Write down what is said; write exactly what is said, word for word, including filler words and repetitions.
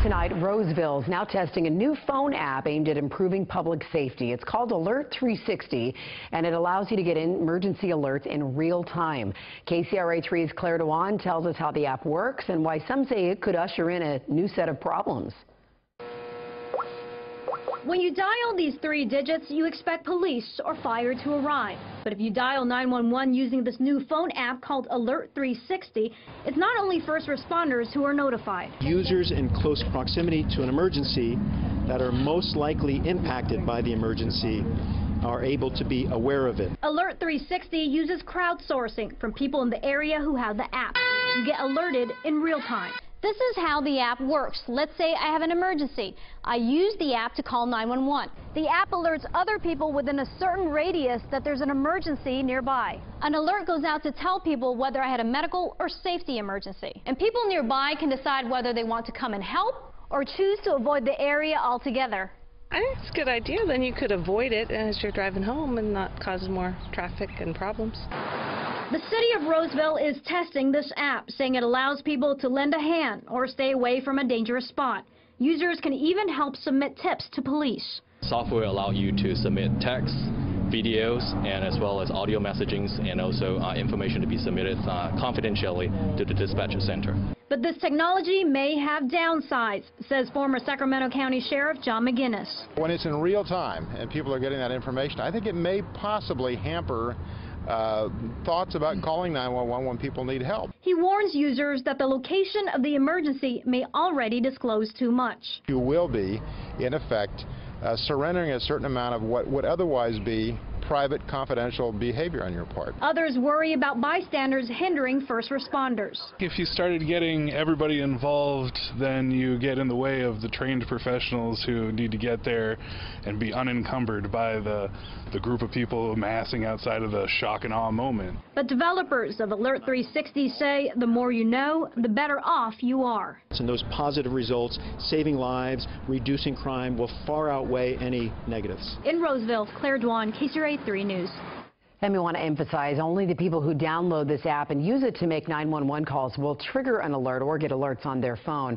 Starting tonight, Roseville is now testing a new phone app aimed at improving public safety. It's called Alert three sixty, and it allows you to get emergency alerts in real time. K C R A three's Claire Doan tells us how the app works and why some say it could usher in a new set of problems. When you dial these three digits, you expect police or fire to arrive. But if you dial nine one one using this new phone app called Alert three sixty, it's not only first responders who are notified. Users in close proximity to an emergency that are most likely impacted by the emergency are able to be aware of it. Alert three sixty uses crowdsourcing from people in the area who have the app. You get alerted in real time. This is how the app works. Let's say I have an emergency. I use the app to call nine one one. The app alerts other people within a certain radius that there's an emergency nearby. An alert goes out to tell people whether I had a medical or safety emergency. And people nearby can decide whether they want to come and help or choose to avoid the area altogether. I think it's a good idea. Then you could avoid it as you're driving home and not cause more traffic and problems. The city of Roseville is testing this app, saying it allows people to lend a hand or stay away from a dangerous spot. Users can even help submit tips to police. Software allows you to submit text, videos, and as well as audio messagings, and also uh, information to be submitted uh, confidentially to the dispatcher center. But this technology may have downsides, says former Sacramento County Sheriff John McGinnis. When it's in real time and people are getting that information, I think it may possibly hamper Uh, thoughts about calling nine one one when people need help. He warns users that the location of the emergency may already disclose too much. You will be, in effect, uh, surrendering a certain amount of what would otherwise be private, confidential behavior on your part. Others worry about bystanders hindering first responders. If you started getting everybody involved, then you get in the way of the trained professionals who need to get there and be unencumbered by the, the group of people amassing outside of the shock and awe moment. But developers of Alert three sixty say the more you know, the better off you are. And those positive results, saving lives, reducing crime, will far outweigh any negatives. In Roseville, Claire Doan, K C R A three News. And we want to emphasize only the people who download this app and use it to make nine one one calls will trigger an alert or get alerts on their phone.